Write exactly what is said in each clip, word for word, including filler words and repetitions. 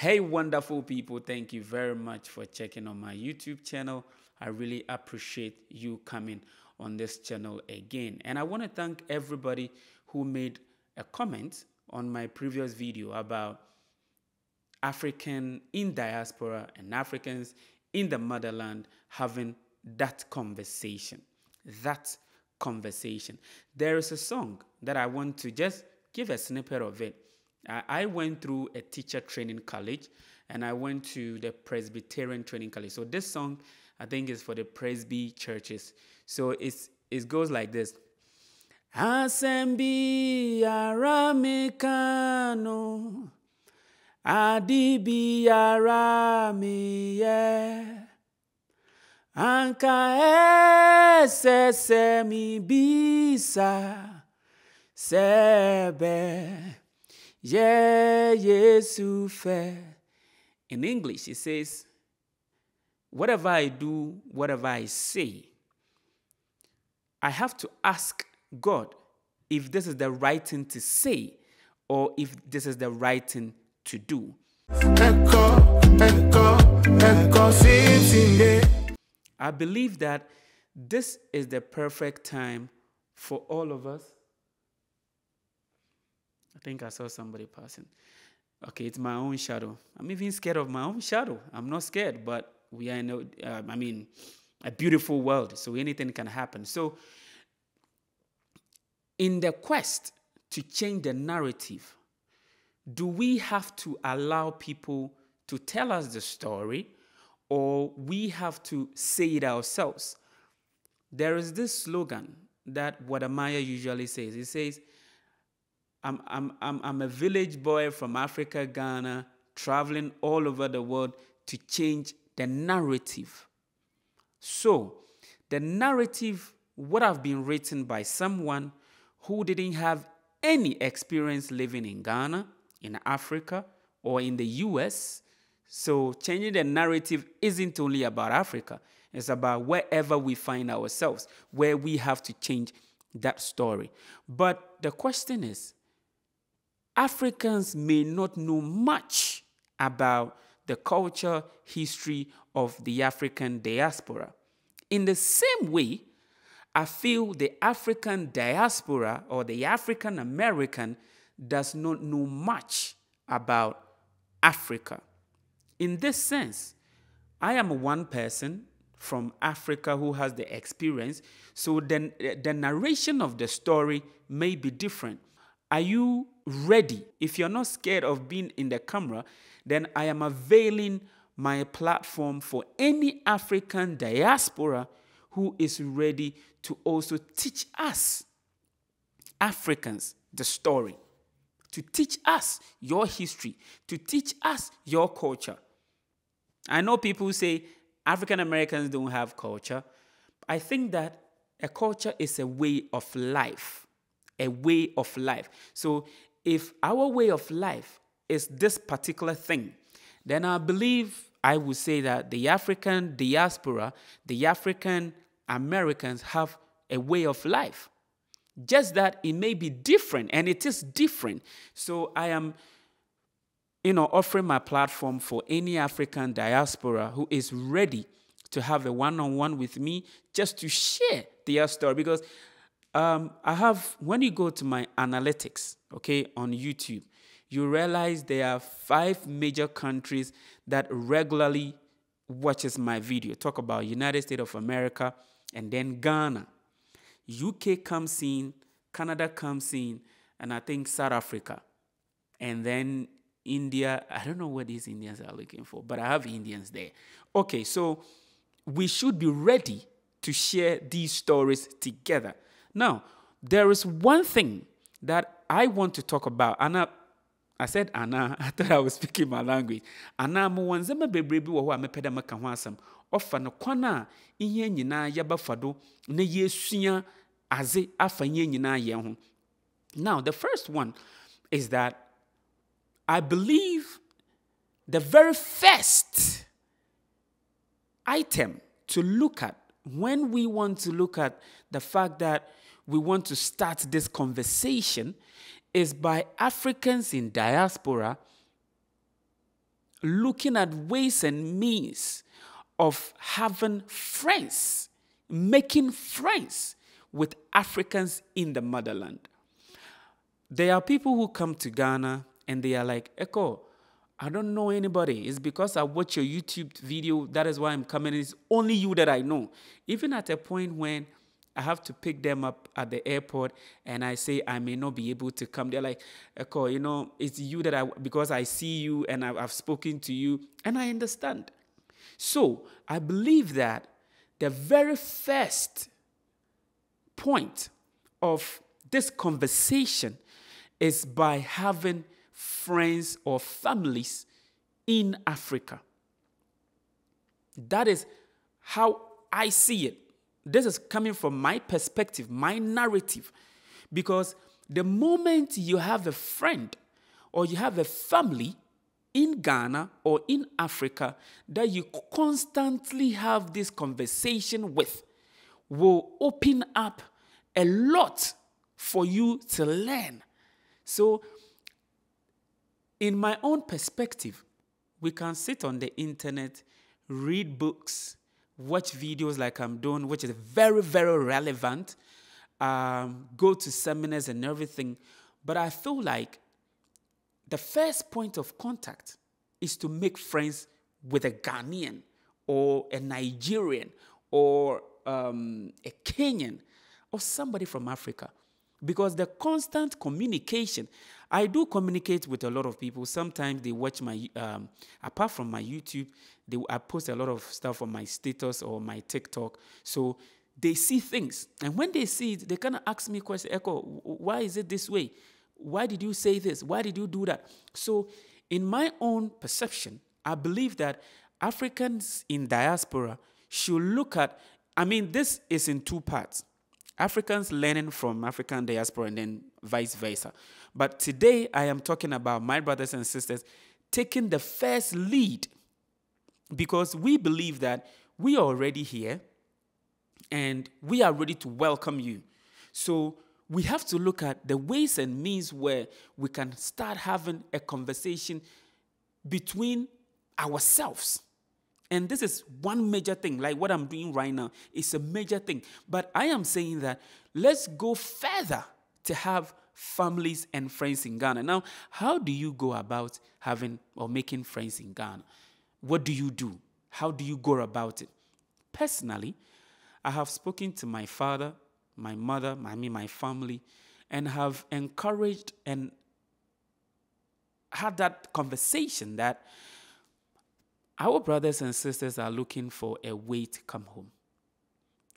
Hey, wonderful people. Thank you very much for checking on my YouTube channel. I really appreciate you coming on this channel again. And I want to thank everybody who made a comment on my previous video about African in diaspora and Africans in the motherland having that conversation, that conversation. There is a song that I want to just give a snippet of it. I went through a teacher training college and I went to the Presbyterian training college. So this song, I think, is for the Presby churches. So it's, it goes like this. Asembi aramikano, adibi aramiye, anka esesemi bisa sebe. Yeah, Yesu fe. In English, it says, whatever I do, whatever I say, I have to ask God if this is the right thing to say or if this is the right thing to do. I believe that this is the perfect time for all of us. I think I saw somebody passing. Okay, it's my own shadow. I'm even scared of my own shadow. I'm not scared, but we are in a, uh, I mean, a beautiful world, so anything can happen. So in the quest to change the narrative, do we have to allow people to tell us the story, or we have to say it ourselves? There is this slogan that Wode Maya usually says. It says, I'm, I'm, I'm, I'm a village boy from Africa, Ghana, traveling all over the world to change the narrative. So the narrative would have been written by someone who didn't have any experience living in Ghana, in Africa, or in the U S. So changing the narrative isn't only about Africa. It's about wherever we find ourselves, where we have to change that story. But the question is, Africans may not know much about the culture, history of the African diaspora. In the same way, I feel the African diaspora or the African American does not know much about Africa. In this sense, I am one person from Africa who has the experience, so then the narration of the story may be different. Are you ready? If you're not scared of being in the camera, then I am availing my platform for any African diaspora who is ready to also teach us, Africans, the story, to teach us your history, to teach us your culture. I know people say African Americans don't have culture. I think that a culture is a way of life, a way of life. So if our way of life is this particular thing, then I believe I would say that the African diaspora, the African Americans have a way of life. Just that it may be different, and it is different. So I am, you know, offering my platform for any African diaspora who is ready to have a one-on-one with me just to share their story. Because Um, I have, when you go to my analytics, okay, on YouTube, you realize there are five major countries that regularly watches my video. Talk about United States of America and then Ghana. U K comes in, Canada comes in, and I think South Africa. And then India, I don't know what these Indians are looking for, but I have Indians there. Okay, so we should be ready to share these stories together. Now, there is one thing that I want to talk about. Anna, I said Anna, I thought I was speaking my language. Anna, mwanzema bebrebi wa huwa mepeda makanwasam. Ofano kwana inye nyina yabafado ne yesunya aze afanye nyina yehun. Now, the first one is that I believe the very first item to look at when we want to look at the fact that we want to start this conversation is by Africans in diaspora looking at ways and means of having friends, making friends with Africans in the motherland. There are people who come to Ghana and they are like, Ekow, I don't know anybody. It's because I watch your YouTube video. That is why I'm coming. It's only you that I know. Even at a point when I have to pick them up at the airport and I say I may not be able to come. They're like, Ekow, you know, it's you that I, because I see you and I've spoken to you and I understand. So I believe that the very first point of this conversation is by having friends or families in Africa. That is how I see it. This is coming from my perspective, my narrative, because the moment you have a friend or you have a family in Ghana or in Africa that you constantly have this conversation with will open up a lot for you to learn. So in my own perspective, we can sit on the internet, read books, watch videos like I'm doing, which is very, very relevant, um, go to seminars and everything. But I feel like the first point of contact is to make friends with a Ghanaian or a Nigerian or um, a Kenyan or somebody from Africa. Because the constant communication, I do communicate with a lot of people. Sometimes they watch my, um, apart from my YouTube, they, I post a lot of stuff on my status or my TikTok. So they see things. And when they see it, they kind of ask me questions, Ekow, why is it this way? Why did you say this? Why did you do that? So in my own perception, I believe that Africans in diaspora should look at, I mean, this is in two parts. Africans learning from African diaspora and then vice versa. But today I am talking about my brothers and sisters taking the first lead, because we believe that we are already here and we are ready to welcome you. So we have to look at the ways and means where we can start having a conversation between ourselves. And this is one major thing, like what I'm doing right now. It's a major thing. But I am saying that let's go further to have families and friends in Ghana. Now, how do you go about having or making friends in Ghana? What do you do? How do you go about it? Personally, I have spoken to my father, my mother, I mean my family, and have encouraged and had that conversation that our brothers and sisters are looking for a way to come home.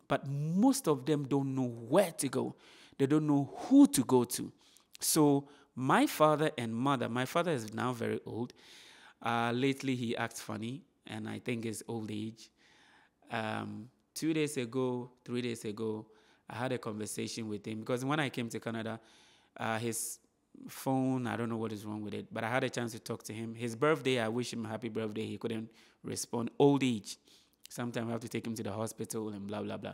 But most of them don't know where to go. They don't know who to go to. So my father and mother, my father is now very old. Uh, lately he acts funny, and I think it's old age. Um, two days ago, three days ago, I had a conversation with him, because when I came to Canada, uh, his phone, I don't know what is wrong with it, but I had a chance to talk to him. His birthday, I wish him happy birthday. He couldn't respond. Old age. Sometimes I have to take him to the hospital and blah, blah, blah.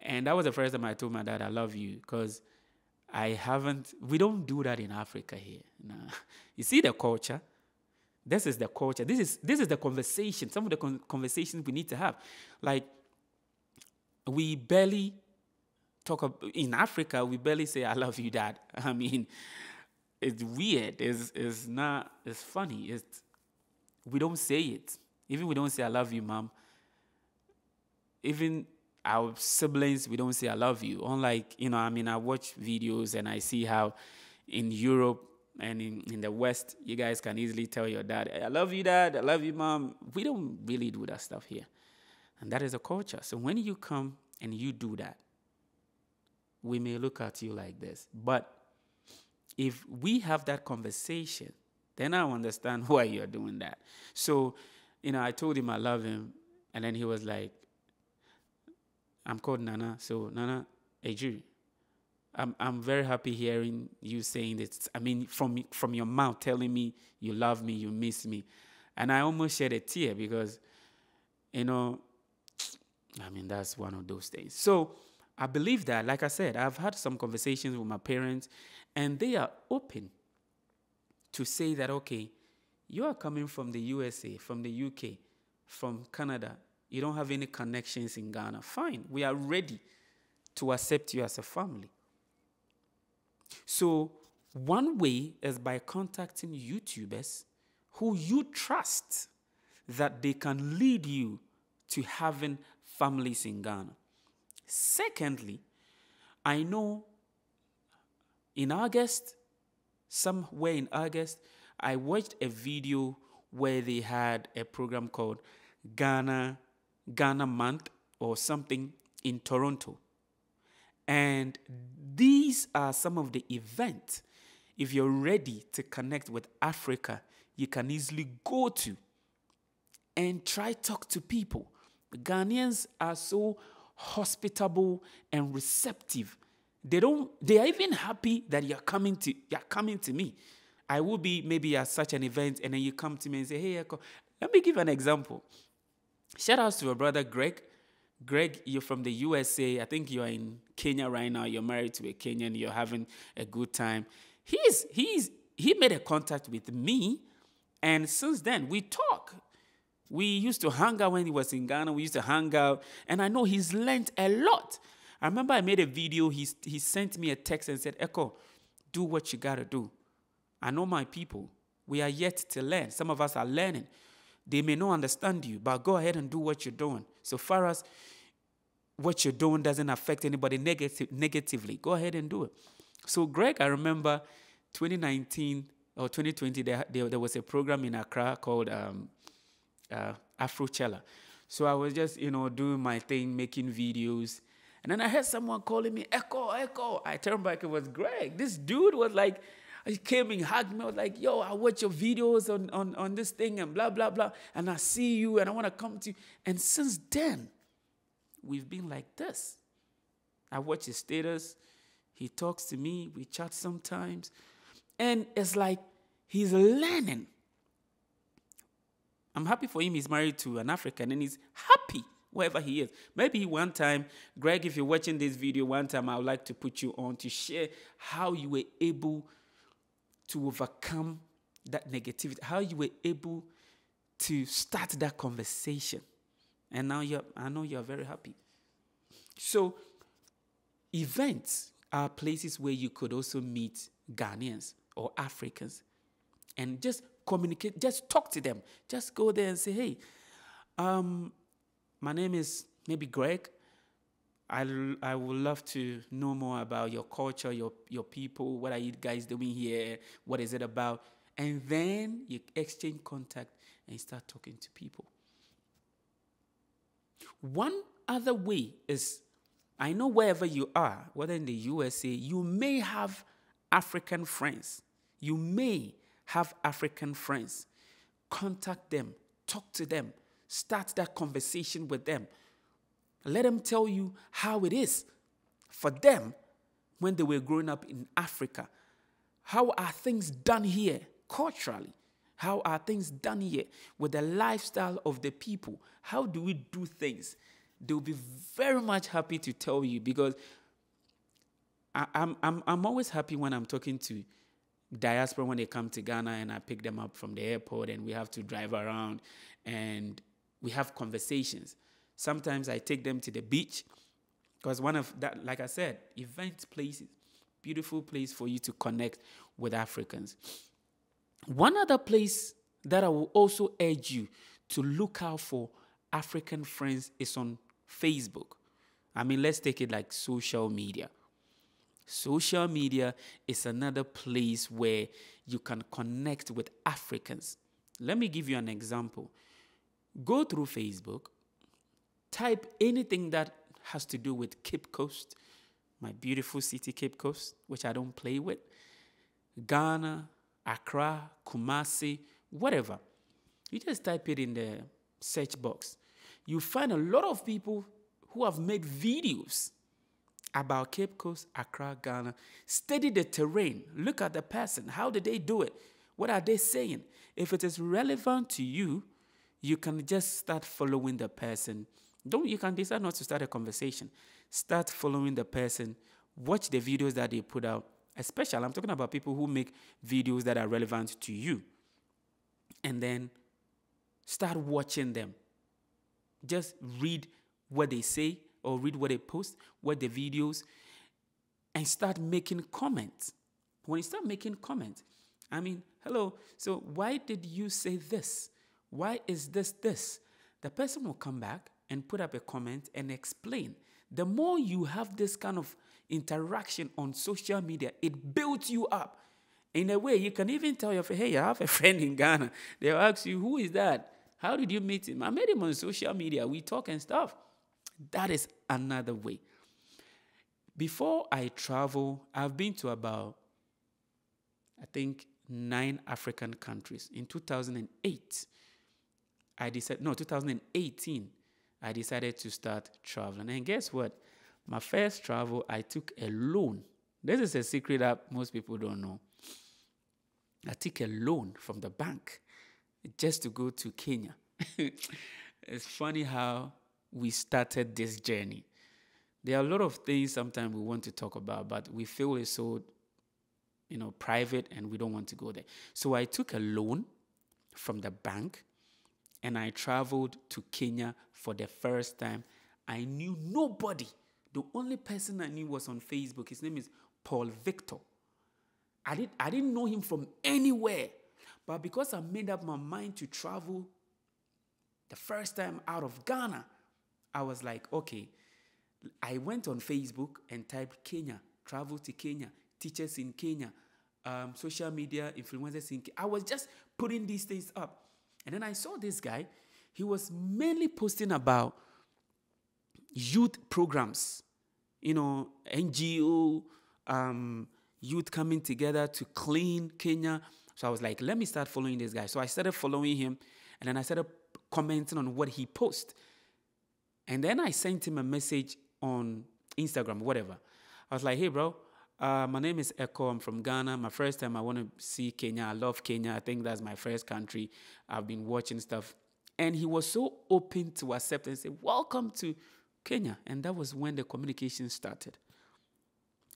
And that was the first time I told my dad, I love you, because I haven't, we don't do that in Africa here. Nah. You see the culture? This is the culture. This is, this is the conversation, some of the con conversations we need to have. Like, we barely talk, in Africa, we barely say, I love you, Dad. I mean, it's weird. It's, it's not, it's funny. It's, we don't say it. Even we don't say, I love you, Mom. Even our siblings, we don't say, I love you. Unlike, you know, I mean, I watch videos and I see how in Europe and in, in the West, you guys can easily tell your dad, I love you, Dad. I love you, Mom. We don't really do that stuff here. And that is a culture. So when you come and you do that, we may look at you like this. But if we have that conversation, then I understand why you're doing that. So, you know, I told him I love him. And then he was like, I'm called Nana. So, Nana, Eju, I'm, I'm very happy hearing you saying this. I mean, from, from your mouth, telling me you love me, you miss me. And I almost shed a tear because, you know, I mean, that's one of those things. So I believe that, like I said, I've had some conversations with my parents, and they are open to say that, okay, You are coming from the U S A, from the U K, from Canada. You don't have any connections in Ghana. Fine. We are ready to accept you as a family. So one way is by contacting YouTubers who you trust that they can lead you to having families in Ghana. Secondly, I know in August, somewhere in August, I watched a video where they had a program called Ghana, Ghana Month or something in Toronto. And these are some of the events. If you're ready to connect with Africa, you can easily go to and try talk to people. The Ghanaians are so hospitable and receptive. They don't, they are even happy that you're coming to, you're coming to me. I will be maybe at such an event and then you come to me and say, hey, Ekow. Let me give an example. Shout out to our brother, Greg. Greg, you're from the U S A. I think you're in Kenya right now. You're married to a Kenyan. You're having a good time. He's, he's, he made a contact with me. And since then, we talk. We used to hang out when he was in Ghana. We used to hang out. And I know he's learned a lot. I remember I made a video. He, he sent me a text and said, Ekow, do what you got to do. I know my people. We are yet to learn. Some of us are learning. They may not understand you, but go ahead and do what you're doing. So far as what you're doing doesn't affect anybody negative, negatively, go ahead and do it. So Greg, I remember twenty nineteen or twenty twenty, there, there, there was a program in Accra called um, uh, Afrochella. So I was just, you know, doing my thing, making videos. And then I heard someone calling me, Ekow, Ekow. I turned back, it was Greg. This dude was like, he came and hugged me. I was like, yo, I watch your videos on, on, on this thing and blah, blah, blah. And I see you and I want to come to you. And since then, we've been like this. I watch his status. He talks to me. We chat sometimes. And it's like he's learning. I'm happy for him. He's married to an African and he's happy wherever he is. Maybe one time, Greg, if you're watching this video, one time I would like to put you on to share how you were able to to overcome that negativity, how you were able to start that conversation. And now you're, I know you're very happy. So events are places where you could also meet Ghanaians or Africans and just communicate, just talk to them. Just go there and say, hey, um, my name is maybe Greg. I, I would love to know more about your culture, your, your people, what are you guys doing here, what is it about? And then you exchange contact and start talking to people. One other way is, I know wherever you are, whether in the U S A, you may have African friends. You may have African friends. Contact them, talk to them, start that conversation with them. Let them tell you how it is for them when they were growing up in Africa. How are things done here culturally? How are things done here with the lifestyle of the people? How do we do things? They'll be very much happy to tell you because I, I'm, I'm, I'm always happy when I'm talking to diaspora when they come to Ghana and I pick them up from the airport and we have to drive around and we have conversations. Sometimes I take them to the beach because one of that, like I said, event places, beautiful place for you to connect with Africans. One other place that I will also urge you to look out for African friends is on Facebook. I mean, let's take it like social media. Social media is another place where you can connect with Africans. Let me give you an example. Go through Facebook. Type anything that has to do with Cape Coast, my beautiful city, Cape Coast, which I don't play with. Ghana, Accra, Kumasi, whatever. You just type it in the search box. You find a lot of people who have made videos about Cape Coast, Accra, Ghana. Study the terrain. Look at the person. How did they do it? What are they saying? If it is relevant to you, you can just start following the person. Don't, you can decide not to start a conversation. Start following the person. Watch the videos that they put out. Especially, I'm talking about people who make videos that are relevant to you. and then start watching them. Just read what they say or read what they post, what the videos, and start making comments. When you start making comments, I mean, hello, so why did you say this? Why is this this? The person will come back and put up a comment and explain. The more you have this kind of interaction on social media, it builds you up. In a way, you can even tell your friend, hey, I have a friend in Ghana. They'll ask you, who is that? How did you meet him? I met him on social media. We talk and stuff. That is another way. Before I travel, I've been to about, I think, nine African countries. In two thousand eight, I decided, no, two thousand eighteen, I decided to start traveling. And guess what? My first travel, I took a loan. This is a secret that most people don't know. I took a loan from the bank just to go to Kenya. It's funny how we started this journey. There are a lot of things sometimes we want to talk about, but we feel it's so, you know, private and we don't want to go there. So I took a loan from the bank and I traveled to Kenya for the first time. I knew nobody. The only person I knew was on Facebook. His name is Paul Victor. I, did, I didn't know him from anywhere. But because I made up my mind to travel the first time out of Ghana, I was like, okay, I went on Facebook and typed Kenya, travel to Kenya, teachers in Kenya, um, social media influencers in Kenya. I was just putting these things up. And then I saw this guy. He was mainly posting about youth programs, you know, N G O, um, youth coming together to clean Kenya. So I was like, let me start following this guy. So I started following him, and then I started commenting on what he posts. And then I sent him a message on Instagram, whatever. I was like, hey, bro, uh, my name is Ekow. I'm from Ghana. My first time I want to see Kenya. I love Kenya. I think that's my first country. I've been watching stuff. And he was so open to accept and say, welcome to Kenya. And that was when the communication started.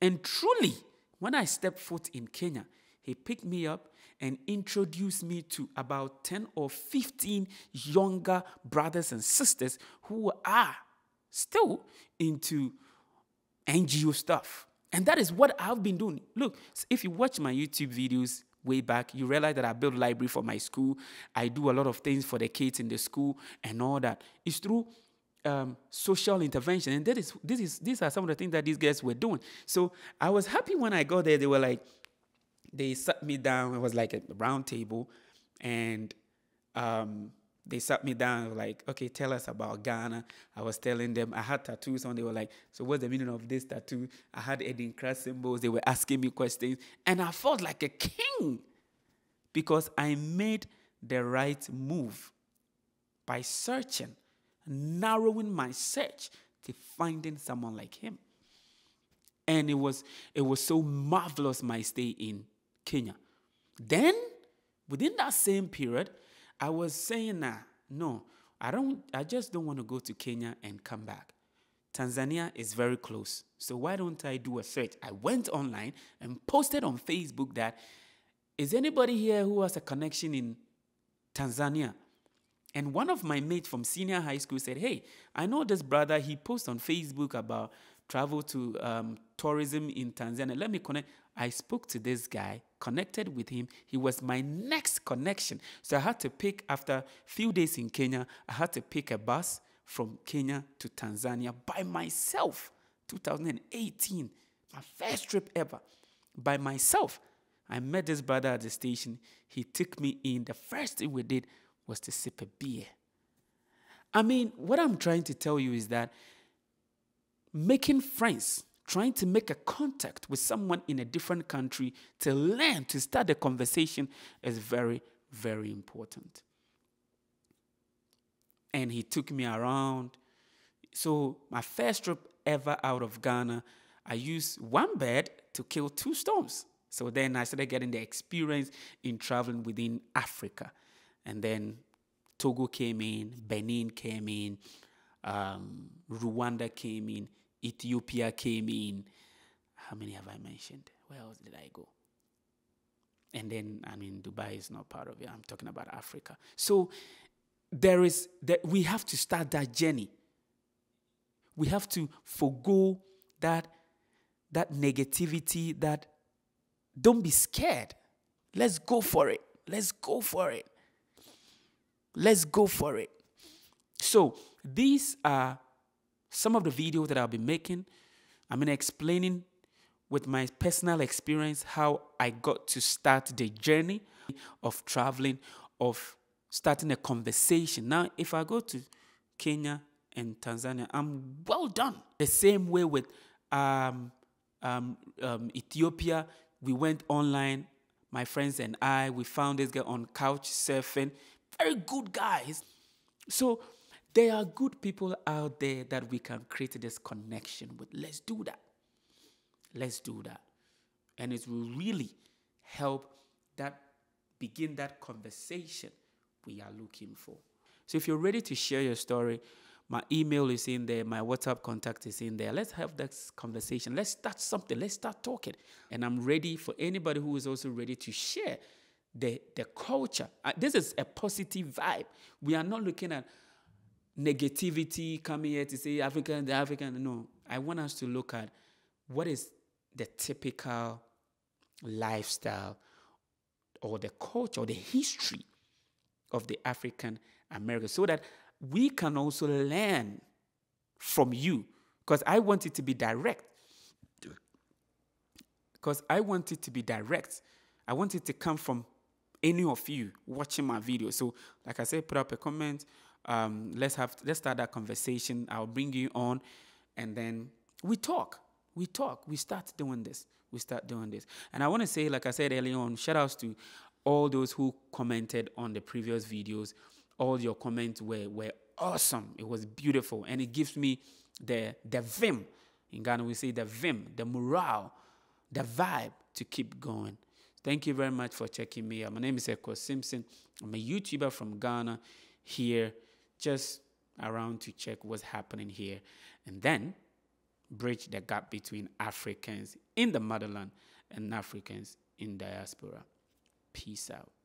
And truly, when I stepped foot in Kenya, he picked me up and introduced me to about ten or fifteen younger brothers and sisters who are still into N G O stuff. And that is what I've been doing. Look, if you watch my YouTube videos way back, you realize that I built a library for my school. I do a lot of things for the kids in the school and all that. It's through um, social intervention. And that is, this is, these are some of the things that these guys were doing. So I was happy when I got there. They were like, they sat me down. It was like a round table. And um, they sat me down. They were like, okay, tell us about Ghana. I was telling them. I had tattoos on. They were like, so what's the meaning of this tattoo? I had Edinkra symbols. They were asking me questions. And I felt like a king because I made the right move by searching, narrowing my search to finding someone like him. And it was, it was so marvelous, my stay in Kenya. Then, within that same period, I was saying, nah, no, I don't, I just don't want to go to Kenya and come back. Tanzania is very close, so why don't I do a search? I went online and posted on Facebook that, is anybody here who has a connection in Tanzania? And one of my mates from senior high school said, hey, I know this brother, he posts on Facebook about travel to um, tourism in Tanzania. Let me connect. I spoke to this guy, connected with him. He was my next connection. So I had to pick, after a few days in Kenya, I had to pick a bus from Kenya to Tanzania by myself. two thousand eighteen, my first trip ever. By myself. I met this brother at the station. He took me in. The first thing we did was to sip a beer. I mean, what I'm trying to tell you is that making friends, trying to make a contact with someone in a different country to learn, to start a conversation is very, very important. And he took me around. So my first trip ever out of Ghana, I used one bird to kill two storms. So then I started getting the experience in traveling within Africa. And then Togo came in, Benin came in, um, Rwanda came in, Ethiopia came in. How many have I mentioned? Where else did I go? And then, I mean, Dubai is not part of it. I'm talking about Africa. So there is that we have to start that journey. We have to forgo that, that negativity, that don't be scared. Let's go for it. Let's go for it. Let's go for it. So these are some of the videos that I'll be making. I'm going to explaining with my personal experience how I got to start the journey of traveling, of starting a conversation. Now, if I go to Kenya and Tanzania, I'm well done. The same way with um, um, um, Ethiopia, we went online. My friends and I, we found this guy on couch surfing. Very good guys. So there are good people out there that we can create this connection with. Let's do that. Let's do that. And it will really help that begin that conversation we are looking for. So if you're ready to share your story, my email is in there. My WhatsApp contact is in there. Let's have that conversation. Let's start something. Let's start talking. And I'm ready for anybody who is also ready to share the, the culture. Uh, this is a positive vibe. We are not looking at negativity coming here to say African, the African. No, I want us to look at what is the typical lifestyle or the culture or the history of the African American, so that we can also learn from you. Because I want it to be direct. Because I want it to be direct. I want it to come from any of you watching my video. So, like I said, put up a comment. Um, let's have let's start that conversation. I'll bring you on, and then we talk. We talk. We start doing this. We start doing this. And I want to say, like I said earlier on, shout outs to all those who commented on the previous videos. All your comments were, were awesome. It was beautiful. And it gives me the, the vim. In Ghana, we say the vim, the morale, the vibe to keep going. Thank you very much for checking me out. My name is Ekow Simpson. I'm a YouTuber from Ghana here, just around to check what's happening here. And then bridge the gap between Africans in the motherland and Africans in diaspora. Peace out.